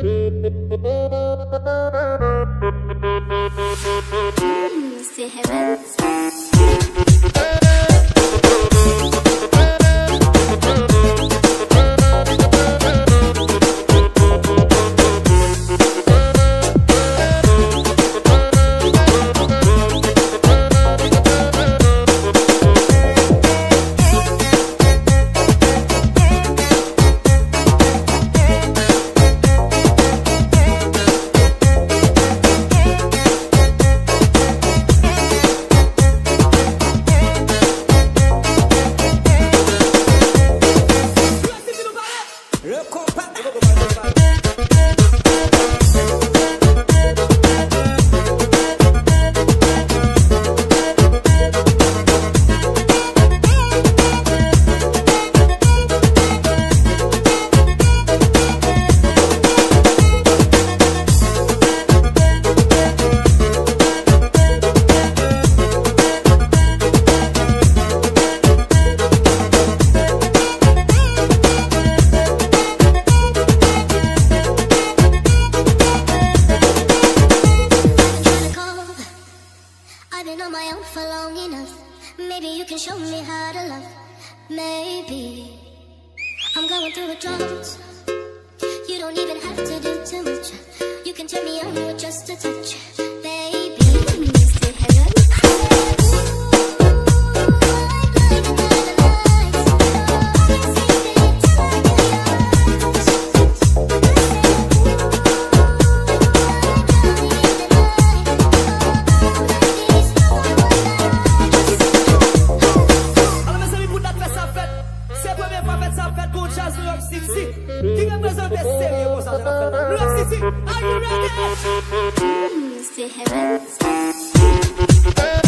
Are you ready?